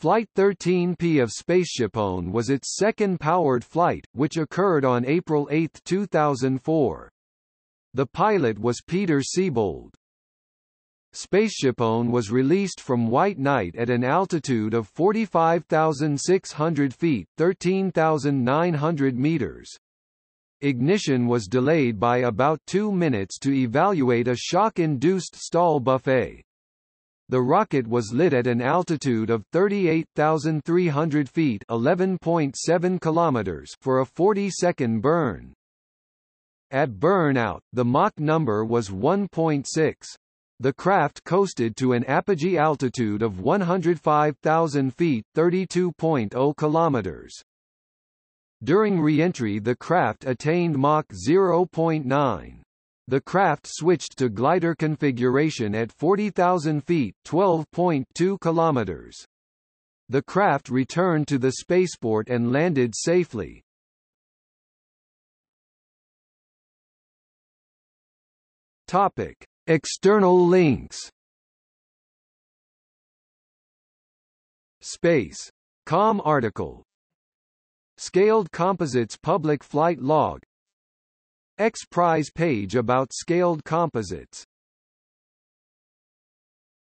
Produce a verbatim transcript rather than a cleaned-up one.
Flight thirteen P of SpaceShipOne was its second powered flight, which occurred on April eighth two thousand four. The pilot was Peter Siebold. SpaceShipOne was released from White Knight at an altitude of forty-five thousand six hundred feet (thirteen thousand nine hundred meters). Ignition was delayed by about two minutes to evaluate a shock-induced stall buffet. The rocket was lit at an altitude of thirty-eight thousand three hundred feet (eleven point seven kilometers) for a forty-second burn. At burnout, the Mach number was one point six. The craft coasted to an apogee altitude of one hundred five thousand feet (thirty-two point zero kilometers). During re-entry, the craft attained Mach zero point nine. The craft switched to glider configuration at forty thousand feet (twelve point two kilometers). The craft returned to the spaceport and landed safely. Topic: External links. Space dot com article. Scaled Composites public flight log. X Prize page about Scaled Composites.